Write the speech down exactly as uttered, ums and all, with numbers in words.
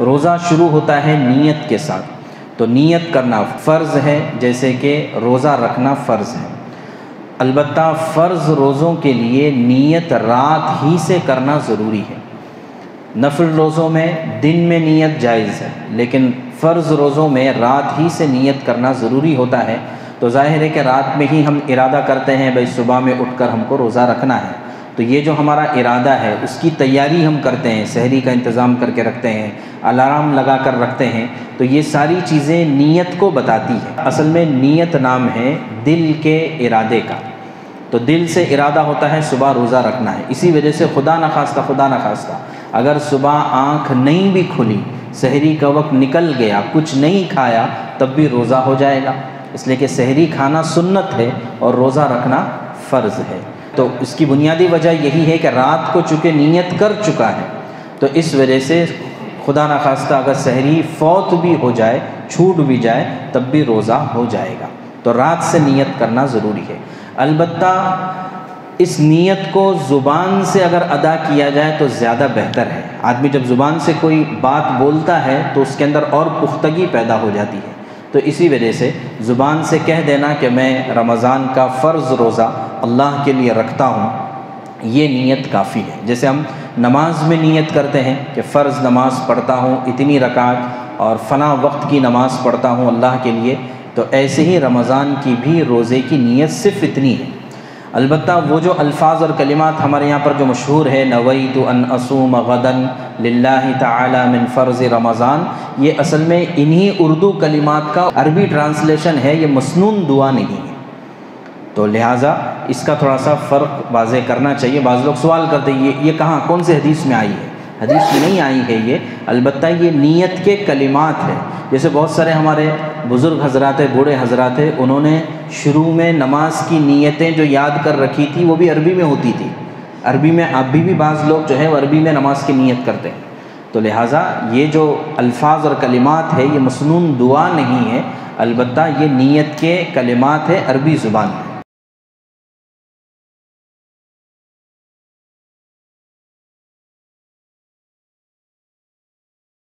रोज़ा शुरू होता है नीयत के साथ, तो नीयत करना फ़र्ज़ है, जैसे कि रोज़ा रखना फ़र्ज़ है। अलबत्ता फ़र्ज़ रोज़ों के लिए नीयत रात ही से करना ज़रूरी है। नफल रोज़ों में दिन में नीयत जायज़ है, लेकिन फ़र्ज़ रोज़ों में रात ही से नीयत करना ज़रूरी होता है। तो ज़ाहिर है कि रात में ही हम इरादा करते हैं भाई सुबह में उठकर हमको रोज़ा रखना है, तो ये जो हमारा इरादा है उसकी तैयारी हम करते हैं, सहरी का इंतज़ाम करके रखते हैं, अलार्म लगा कर रखते हैं, तो ये सारी चीज़ें नीयत को बताती है। असल में नीयत नाम है दिल के इरादे का, तो दिल से इरादा होता है सुबह रोज़ा रखना है। इसी वजह से खुदा न खास्ता खुदा न खास्ता अगर सुबह आँख नहीं भी खुली, सहरी का वक्त निकल गया, कुछ नहीं खाया, तब भी रोज़ा हो जाएगा, इसलिए कि सहरी खाना सुन्नत है और रोज़ा रखना फ़र्ज़ है। तो इसकी बुनियादी वजह यही है कि रात को चूँकि नीयत कर चुका है, तो इस वजह से खुदा न खास्ता अगर सहरी फौत भी हो जाए, छूट भी जाए, तब भी रोज़ा हो जाएगा। तो रात से नीयत करना ज़रूरी है। अलबत्ता इस नीयत को ज़ुबान से अगर अदा किया जाए तो ज़्यादा बेहतर है। आदमी जब ज़ुबान से कोई बात बोलता है तो उसके अंदर और पुख्तगी पैदा हो जाती है, तो इसी वजह से ज़ुबान से कह देना कि मैं रमज़ान का फ़र्ज़ रोज़ा अल्लाह के लिए रखता हूँ, ये नीयत काफ़ी है। जैसे हम नमाज में नीयत करते हैं कि फ़र्ज़ नमाज पढ़ता हूँ इतनी रकात और फ़लाँ वक्त की नमाज पढ़ता हूँ अल्लाह के लिए, तो ऐसे ही रमज़ान की भी रोज़े की नीयत सिर्फ़ इतनी है। अलबत्ता वो जो अल्फाज और कलिमात हमारे यहाँ पर जो मशहूर है, नवैतु अन असूम गदन लिल्लाहि ताला मिन फ़र्ज़ रमज़ान, ये असल में इन्हीं उर्दू कलिमात का अरबी ट्रांसलेशन है, ये मसनून दुआ नहीं है, तो लिहाजा इसका थोड़ा सा फ़र्क वाज़े करना चाहिए। बाज़ लोग सवाल करते हैं ये ये कहाँ कौन से हदीस में आई है, हदीस में नहीं आई है ये, अलबत्ता ये नीयत के कलिमात है। जैसे बहुत सारे हमारे बुज़ुर्ग हजरात बूढ़े हजरात उन्होंने शुरू में नमाज की नीयतें जो याद कर रखी थी वो भी अरबी में होती थी, अरबी में अभी भी बाज़ लोग जो है वो अरबी में नमाज की नीयत करते हैं, तो लिहाजा ये जो अल्फाज और कलिमात है ये मसनून दुआ नहीं है, अलबत्ता ये नीयत के कलिमात है अरबी ज़ुबान में।